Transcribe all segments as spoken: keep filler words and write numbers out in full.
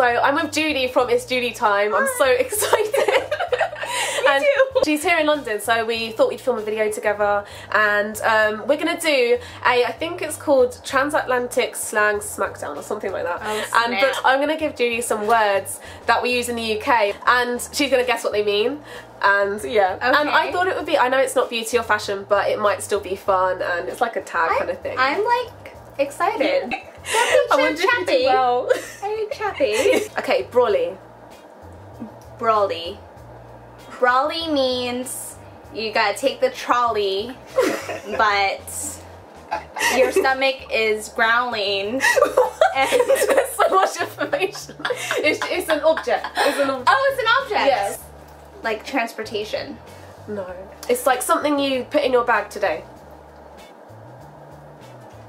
So I'm with Judy from It's Judy Time. Hi. I'm so excited. And she's here in London, so we thought we'd film a video together, and um, we're gonna do a, I think it's called Transatlantic Slang Smackdown or something like that. Oh, and but I'm gonna give Judy some words that we use in the U K, and she's gonna guess what they mean. And yeah, okay. And I thought it would be, I know it's not beauty or fashion, but it might still be fun, and it's like a tag I'm, kind of thing. I'm like excited. I wonder if you do well. Are you chappy? Okay, brawly. Brawly. Brawly means you gotta take the trolley, but your stomach is growling. And there's so much information. It's, it's an object. It's an object. Oh, it's an object. Yes. Like transportation. No. It's like something you put in your bag today.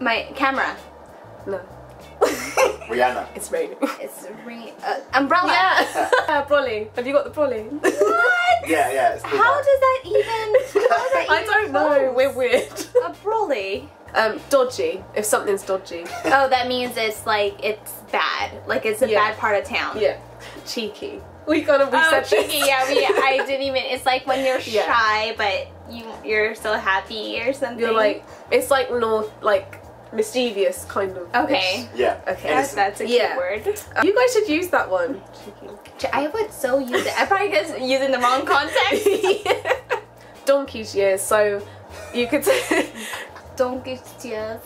My camera. No. Rihanna. It's raining. It's raining. Uh, umbrella. Yeah. Yeah, brawly. Have you got the brawly? What? Yeah, yeah. It's how does that even? How does that even I don't close? Know. We're weird. A brawly. Um, dodgy. If something's dodgy. Oh, that means it's like it's bad. Like it's a yeah. bad part of town. Yeah. Cheeky. We kind of we oh, said cheeky. This. Yeah. We. I didn't even. It's like when you're yeah. shy, but you you're so happy or something. You're like it's like north like. Mischievous kind of. Okay. Ish. Yeah. Okay. That's, that's a yeah. good word. Um, you guys should use that one. I would so use it. I probably guess use it in the wrong context. Yeah. Donkey's years. So you could say donkey's years.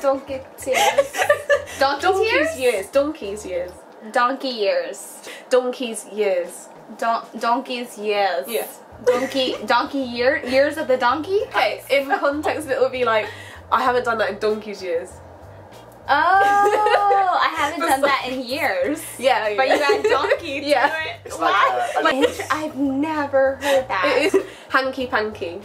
Donkey's years. Donkey's years. Donkey's years. Donkey years. Donkey's years. Don donkey's years. Yes. Donkey donkey year years of the donkey. Okay. In context, it would be like. I haven't done that in donkey's years. Oh, I haven't done that in years. Yeah, yeah. But you had donkey. Yeah. It. It's like, uh, like I've never heard that. It is hanky panky.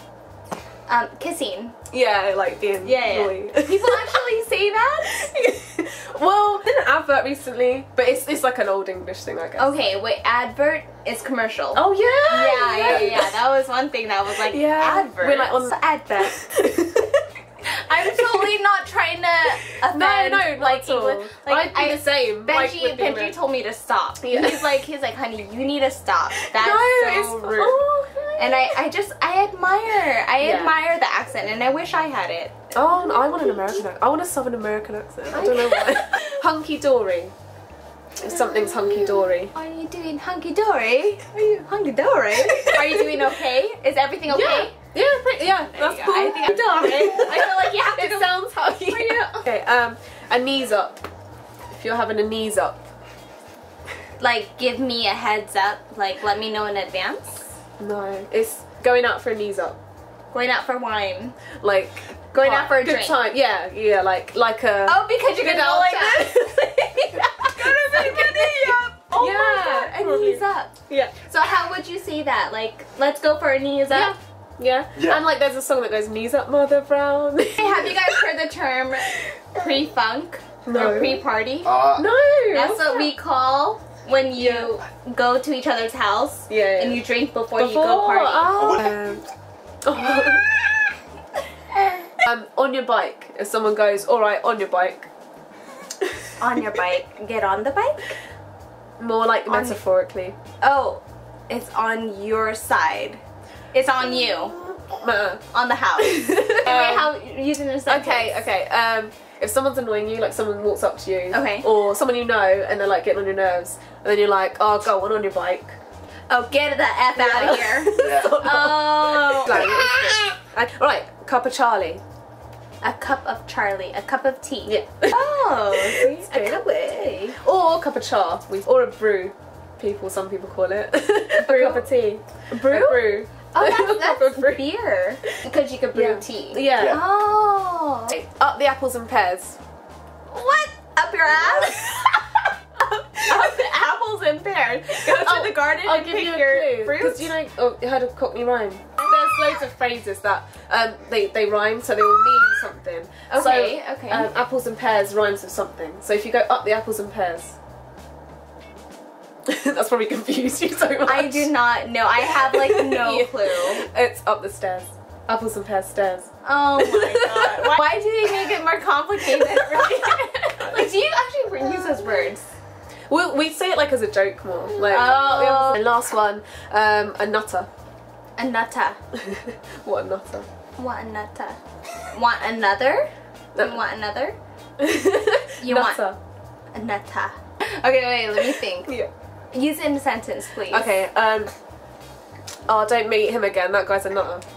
Um, kissing. Yeah, like being yeah, yeah. annoying. People actually say that? Well, I did an advert recently, but it's it's like an old English thing, I guess. Okay, wait, advert is commercial. Oh yeah. Yeah, yeah, yeah. yeah. That was one thing that was like yeah. advert. We're like on the advert. I'm totally not trying to offend, no, no, like, English, like I'd be I, the same. Benji and Benji told me to stop. Yeah. He's like, he's like, honey, you need to stop. That's no, so rude. Oh, and I, I just, I admire, I yeah. admire the accent, and I wish I had it. Oh, I want an American accent. I want a Southern American accent. I don't know why. Hunky dory. If something's hunky dory. Are you doing hunky dory? Are you hunky dory? Are you doing okay? Is everything okay? Yeah. Yeah, pretty, yeah, that's cool. I think I'm done. I feel like you have to. It go sounds huggy. Yeah. Okay, um, a knees up. If you're having a knees up. Like, give me a heads up. Like, let me know in advance. No, it's going out for a knees up. Going out for wine. Like, going oh, out for a good drink. Time. Yeah, yeah, like, like a. Oh, because you're gonna go like this. Gonna make a knee up. Oh yeah, my God, a knees up. Yeah. So how would you say that? Like, let's go for a knees up. Yeah. Yeah? yeah, and like there's a song that goes knees up, Mother Brown. Hey, have you guys heard the term pre-funk no. or pre-party? Uh, no, that's what we call when you yeah. go to each other's house yeah, yeah. and you drink before, before. you go party. Oh. Um, oh. um, on your bike. If someone goes, all right, on your bike. On your bike, get on the bike. More like on metaphorically. Oh, it's on your side. It's on you. Uh-uh. On the house. Anyway, how using this sentence. Okay, okay. Um, if someone's annoying you, like someone walks up to you, okay. or someone you know, and they're like getting on your nerves, and then you're like, oh, go on on your bike. Oh, get the F yeah. out of here. Yeah. Oh. Like, yeah. All right, cup of Charlie. A cup of Charlie. A cup of tea. Yeah. Oh, a cup of tea. Or a cup of char. Or a brew. People, some people call it. A brew. A cup of tea. A brew. A brew. Oh, that's, that's brew. Beer. Because you could brew yeah. tea. Yeah. yeah. Oh. Okay. Up the apples and pears. What? Up your ass? Up the apples and pears. Go to oh, the garden I'll and give pick you a your fruit. Because you know, oh, you heard of Cockney rhyme. There's loads of phrases that um they they rhyme, so they all mean something. Okay. So, okay. Um, apples and pears rhymes with something. So if you go up the apples and pears. That's probably confused you so much. I do not know. I have like no yeah. clue. It's up the stairs. Apples and pear stairs. Oh my God. Why, why do they make it more complicated? Right? Like, do you actually use those words? We, we say it like as a joke more. Like, oh. And last one, um, a nutter. A nutter. What a nutter. What a nutter. Want another? No. You want another? You nutter. Want a nutter. Okay, wait, let me think. Yeah. Use it in a sentence, please. Okay, um... oh, don't meet him again. That guy's a nutter.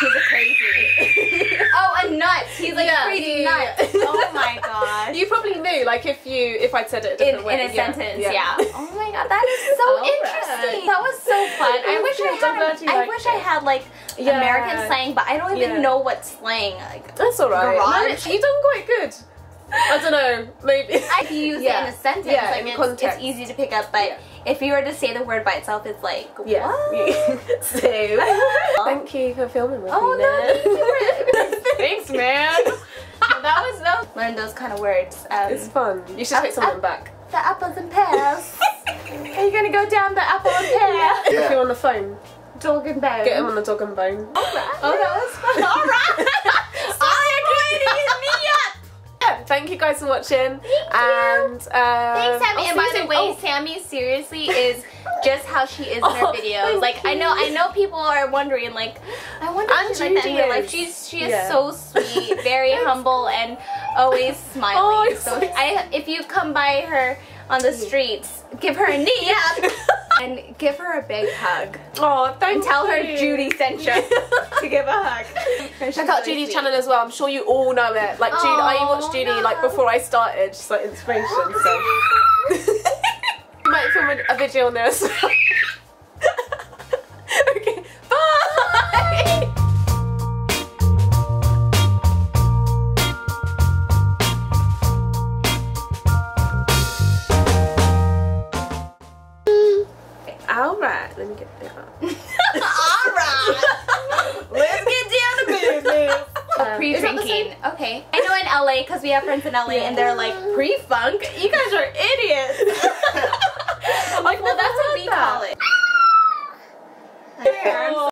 He's a crazy. Oh, a nut. He's like yeah. a crazy nut. Oh my god. You probably knew, like, if you if I'd said it a different in, way. In a yeah. sentence, yeah. yeah. Oh my god, that is so oh, interesting. Right. That was so fun. I wish I had. I wish I had like yeah. American slang, but I don't even yeah. know what slang. Like, that's alright. You've done quite good. I don't know, maybe. If you use yeah. it in a sentence, yeah, like, in it's, it's easy to pick up, but yeah. if you were to say the word by itself, it's like, yeah. what? So, thank you for filming with oh, me, no, man. Thanks, man. That was no. Learn those kind of words. Um, it's fun. You should take someone back. The apples and pears. Are you going to go down the apple and pear? Yeah. Yeah. If you're on the phone. Dog and bone. Get him on the dog and bone. All right. Oh, that was fun. All right. Thank you guys for watching. Thank and um, thanks, Sammy. And by the way, oh. Sammy seriously is just how she is in her oh, videos. Like, you. I know, I know people are wondering, like, I wonder if she's like that in real life. She's she is yeah. so sweet, very humble, and always smiling. Oh, so so I, if you come by her on the streets, give her a knee up and give her a big hug. Oh, thank and tell you. Her Judy sent you to give a hug. Check out really Judy's sweet. Channel as well. I'm sure you all know it. Like, Judy, oh, I watched Judy no. like before I started. She's like inspiration. So you might film a video on this. Okay, bye. Bye. Alright, let me get that up. Alright! Let's get down to business! Um, Pre-drinking. Okay. I know in L A, because we have friends in L A, yeah. and they're like, pre-funk? You guys are idiots! I'm like, well, that's what we that. Call it.